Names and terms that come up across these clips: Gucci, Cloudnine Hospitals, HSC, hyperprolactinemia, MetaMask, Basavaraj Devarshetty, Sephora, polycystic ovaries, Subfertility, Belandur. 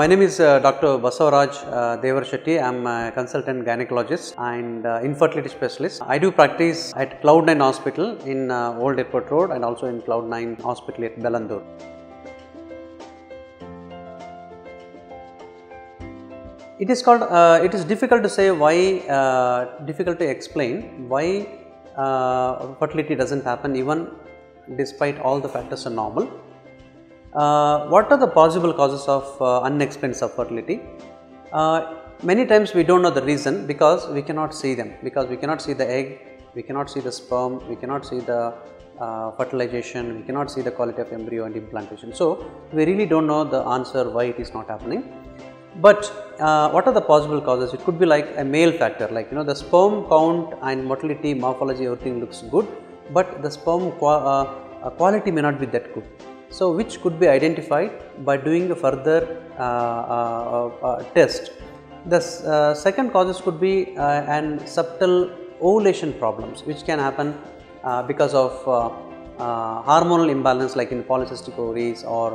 My name is Dr. Basavaraj Devarshetty. I am a consultant gynecologist and infertility specialist. I do practice at Cloudnine Hospital in Old Airport Road and also in Cloudnine Hospital at Belandur. It is difficult to say why, difficult to explain why fertility doesn't happen even despite all the factors are normal. What are the possible causes of unexplained subfertility? Many times we don't know the reason because we cannot see them, because we cannot see the egg, we cannot see the sperm, we cannot see the fertilization, we cannot see the quality of embryo and implantation. So we really don't know the answer why it is not happening. But what are the possible causes? It could be like a male factor, like the sperm count and motility, morphology, everything looks good, but the sperm quality may not be that good. So, which could be identified by doing a further test. The second causes could be an subtle ovulation problems, which can happen because of hormonal imbalance, like in polycystic ovaries or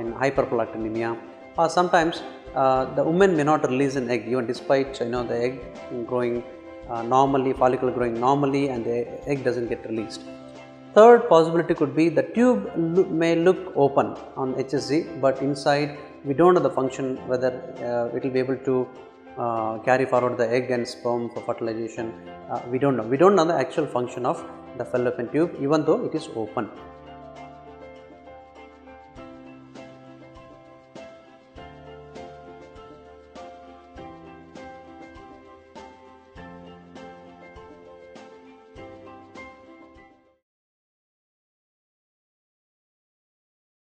in hyperprolactinemia, or sometimes the woman may not release an egg even despite the egg growing normally, follicle growing normally, and the egg doesn't get released. Third possibility could be the tube may look open on HSC, but inside we don't know the function whether it will be able to carry forward the egg and sperm for fertilization. We don't know the actual function of the fallopian tube even though it is open.